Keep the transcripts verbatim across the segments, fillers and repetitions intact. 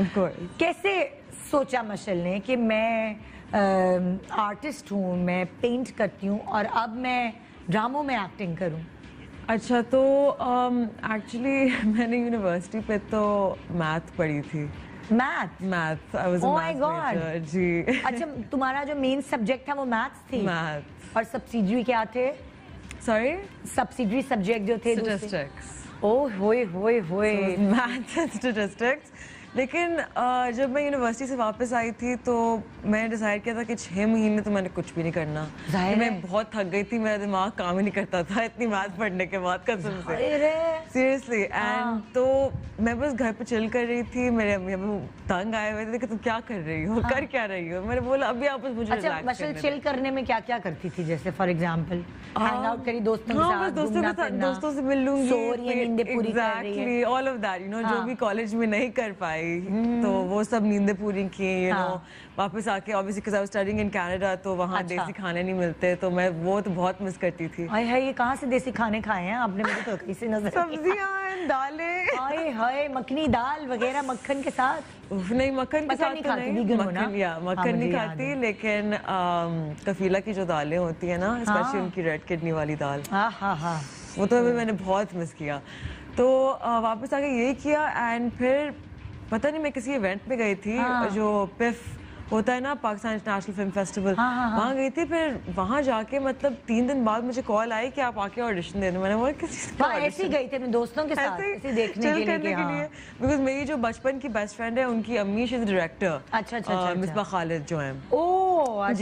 Of course. कैसे सोचा मशल ने कि मैं आर्टिस्ट हूँ, मैं पेंट करती हूँ और अब मैं ड्रामों में एक्टिंग करूँ? अच्छा, तो एक्चुअली um, मैंने यूनिवर्सिटी पे तो मैथ पढ़ी थी। Math? Math, I was a math teacher जी। अच्छा, तुम्हारा जो मेन सब्जेक्ट था वो मैथ्स थी? मैथ। और सब्सिडियरी क्या थे? सॉरी, सब्सिडियरी सब्जेक्ट जो थे? स्टैटिस्टिक्स। ओह होए होए होए, मैथ एंड स्टैटिस्टिक्स। लेकिन uh, जब मैं यूनिवर्सिटी से वापस आई थी तो मैंने डिसाइड किया था कि छः महीने तो मैंने कुछ भी नहीं करना। तो मैं बहुत थक गई थी, मेरा दिमाग काम ही नहीं करता था इतनी मैथ पढ़ने के बाद, कसम से, सीरियसली। एंड तो मैं बस घर पे चिल कर रही थी, मेरे अम्मी अबू तंग आए हुए थे कि तुम क्या कर रही हो, कर क्या रही हो। मैंने बोला अभी आप बस मुझे रिलैक्स करने दो। चिल करने में क्या क्या करती थी? जैसे फॉर एग्जाम्पल हैंग आउट करी दोस्तों के साथ, दोस्तों के साथ दोस्तों से मिल लूंगी, all of that you know, जो भी कॉलेज में नहीं कर पाए Hmm. तो वो सब नींदें पूरी की, you know, वापस आके obviously because I was studying in Canada, तो वहाँ अच्छा। देसी खाने नहीं मिलते, तो मैं वो तो बहुत मिस करती थी। आए हाय, ये कहाँ से देसी खाने खाए हैं आपने? मुझे तो इसी नजर सब्जियाँ, दालें, आए हाय, मखनी दाल वगैरह मक्खन के साथ। नहीं, मक्खन के साथ नहीं खाती, मक्खन या मक्खन नहीं खाती, लेकिन कफीला की जो दालें होती है ना, स्पेशली उनकी रेड किडनी वाली दाल, वो तो अभी मैंने बहुत मिस किया। तो वापस आके यही किया। एंड फिर पता नहीं, मैं किसी इवेंट में गई थी, हाँ। जो पिफ होता है ना, पाकिस्तान इंटरनेशनल फिल्म फेस्टिवल, हाँ, हाँ, हाँ। वहाँ गई थी। फिर वहाँ जाके मतलब तीन दिन बाद मुझे कॉल आई कि आप आके ऑडिशन दे दो। मैंने बोला किसी का ऑडिशन? गई थी मैं दोस्तों के साथ ऐसे देखने के लिए, बिकॉज मेरी जो बचपन की बेस्ट फ्रेंड है, उनकी अम्मी she is director, Misbah Khalid जो है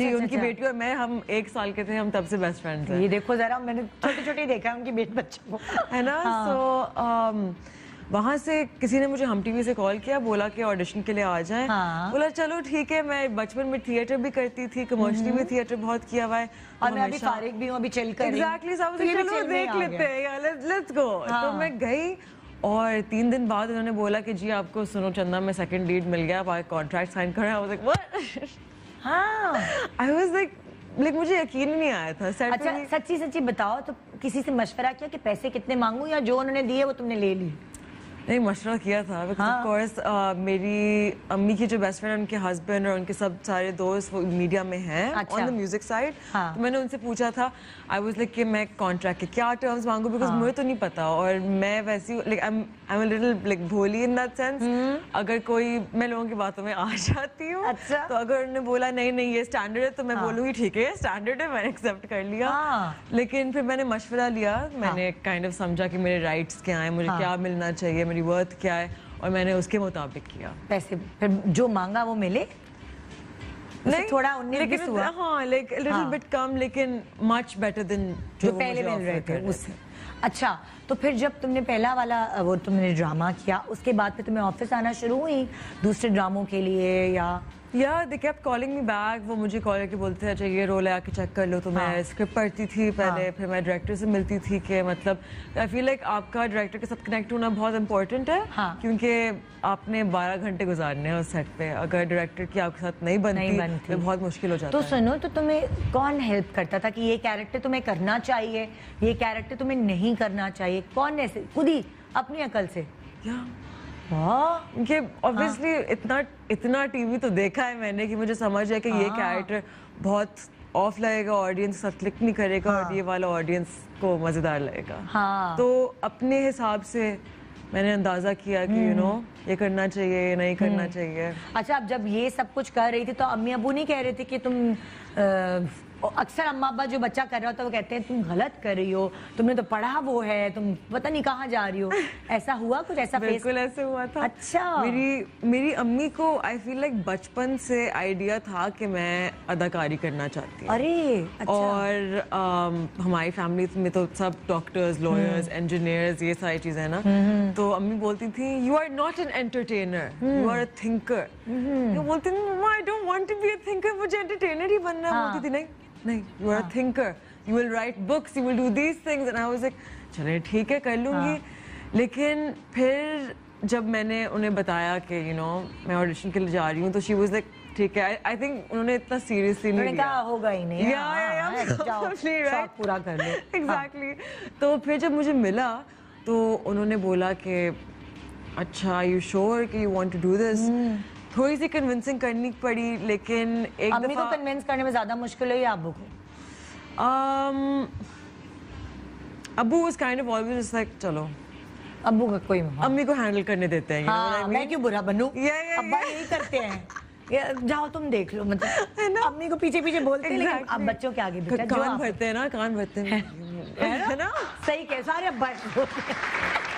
जी, उनकी बेटी और मैं, हम एक साल के थे, हम तब से बेस्ट फ्रेंड्स हैं। ये देखो जरा, मैंने छोटे छोटे देखा उनकी बेटी बच्चों को, है ना। सो वहाँ से किसी ने मुझे हम टीवी से कॉल किया, बोला कि ऑडिशन के लिए आ जाएं। हाँ। बोला चलो ठीक है। मैं बचपन में थिएटर भी करती थी, कमर्शियली भी थिएटर बहुत किया हुआ है, और मैं अभी फारिग भी हूँ, अभी चिल कर रही हूँ। Exactly, साहब चलो देख लेते हैं, लेट्स गो। तो मैं गई और तीन दिन बाद उन्होंने बोला कि जी आपको सुनो चंदा में सेकंड लीड मिल गया, आप कॉन्ट्रैक्ट साइन करें। लेकिन मुझे यकीन नहीं आया था। अच्छा, सच्ची सच्ची बताओ, तो किसी से मशवरा किया कि पैसे कितने मांगू, या जो उन्होंने दिए वो तुमने ले ली? नहीं, मशवरा किया था, बिकॉज ऑफ कोर्स मेरी अम्मी की जो बेस्ट फ्रेंड है, उनके हस्बैंड और उनके सब सारे दोस्त वो मीडिया में हैं, ऑन द म्यूजिक साइड। तो मैंने उनसे पूछा था, आई वाज लाइक कि मैं कॉन्ट्रैक्ट के क्या टर्म्स मांगू, बिकॉज मुझे तो नहीं पता, और मैं वैसी like I am little like भोली इन दैट सेंस, अगर कोई मैं लोगों की बातों में आ जाती हूँ। अच्छा। तो अगर उन्होंने बोला नहीं नहीं ये स्टैंडर्ड है, तो मैं बोलूँगी ठीक है स्टैंडर्ड है, मैंने एक्सेप्ट कर लिया। लेकिन फिर मैंने मशवरा लिया, मैंने काइंड ऑफ समझा कि मेरे राइट्स क्या हैं, मुझे क्या मिलना चाहिए, वर्थ क्या है, और मैंने उसके मुताबिक किया। पैसे फिर जो मांगा वो मिले? नहीं, थोड़ा उन्नीस हुआ। हाँ, लाइक लिटिल बिट कम, लेकिन मच बेटर देन जो पहले मिल रहे थे उससे। अच्छा, तो फिर जब तुमने पहला वाला वो तुमने ड्रामा किया, उसके बाद फिर तुम्हें ऑफिस आना शुरू हुई दूसरे ड्रामों के लिए? या या they kept calling me back, वो मुझे कॉल करके बोलते थे अच्छा ये रोल है आके चेक कर लो। तो हाँ। मैं स्क्रिप्ट पढ़ती थी पहले, हाँ। फिर मैं डायरेक्टर से मिलती थी कि मतलब आई फील लाइक आपका डायरेक्टर के साथ कनेक्ट होना बहुत इंपॉर्टेंट है, हाँ। क्योंकि आपने बारह घंटे गुजारने हैं उस सेट पे, अगर डायरेक्टर की आपके साथ नहीं बनती, नहीं बनती। तो बहुत मुश्किल हो जाता है। तो सुनो, तो तुम्हें कौन हेल्प करता था कि ये कैरेक्टर तुम्हें करना चाहिए, ये कैरेक्टर तुम्हें नहीं करना चाहिए? कौन ऐसे खुद ही अपनी अकल से? क्योंकि ऑब्वियसली इतना इतना टीवी तो देखा है मैंने कि मुझे समझ है कि ये कैरेक्टर बहुत ऑफ लगेगा, ऑडियंस साथ क्लिक नहीं करेगा, और ये वाला ऑडियंस को मज़ेदार लगेगा। हाँ। तो अपने हिसाब से मैंने अंदाज़ा किया कि यू नो ये करना चाहिए, ये नहीं करना चाहिए। अच्छा, अब जब ये सब कुछ कर रही थी तो अम्मी अबू नहीं कह रहे थे कि तुम अक्सर अम्मा अब्बा जो बच्चा कर रहा होता है वो कहते हैं तुम गलत कर रही हो, तुमने तो पढ़ा वो है, तुम पता नहीं कहाँ जा रही हो? ऐसा हुआ कुछ ऐसा? बिल्कुल ऐसे हुआ था। अच्छा। मेरी मेरी अम्मी को आई फील लाइक बचपन से आइडिया था कि मैं अदाकारी करना चाहती हूँ। अरे अच्छा। और आ, हमारी फैमिली में तो सब डॉक्टर्स, लॉयर्स, इंजीनियर्स, ये सारी चीज़ें है ना। तो अम्मी बोलती थी you are not an entertainer, you are a thinker. बोलती थी I don't want to be a thinker, मुझे एंटरटेनर ही बनना है। बोलती थी नहीं नहीं, you are a thinker, you will write books, you will do these things, and I was like, चले ठीक है कर लूँगी। लेकिन फिर जब मैंने उन्हें बताया कि you know मैं ऑडिशन के लिए जा रही हूँ, तो she was like ठीक है, I think उन्होंने इतना seriously नहीं लिया। होगा ही नहीं। Yeah, yeah, पूरा कर लो। Exactly। तो फिर जब मुझे मिला तो उन्होंने बोला कि अच्छा यू श्योर कि you want to do this, थोड़ी सी कन्विंसिंग करनी पड़ी। लेकिन एक अम्मी को कन्विंस करने में ज़्यादा मुश्किल है या अबू को? अबू was kind of always just like चलो, अबू का कोई अम्मी को हैंडल करने देते हैं। हाँ, you know I mean? मैं क्यों बुरा बनूं? अब्बा यही करते हैं, जाओ तुम देख लो, मतलब अम्मी को पीछे पीछे बोलते हैं लेकिन अब बच्चों के आगे कान भरते हैं ना, कान भरते हैं, है ना? सही कह सारे अब्बा।